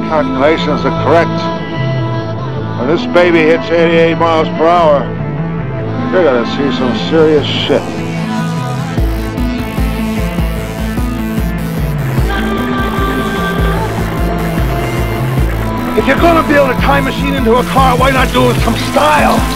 my calculations are correct, when this baby hits 88 miles per hour, you're gonna see some serious shit. If you're gonna build a time machine into a car, why not do it with some style?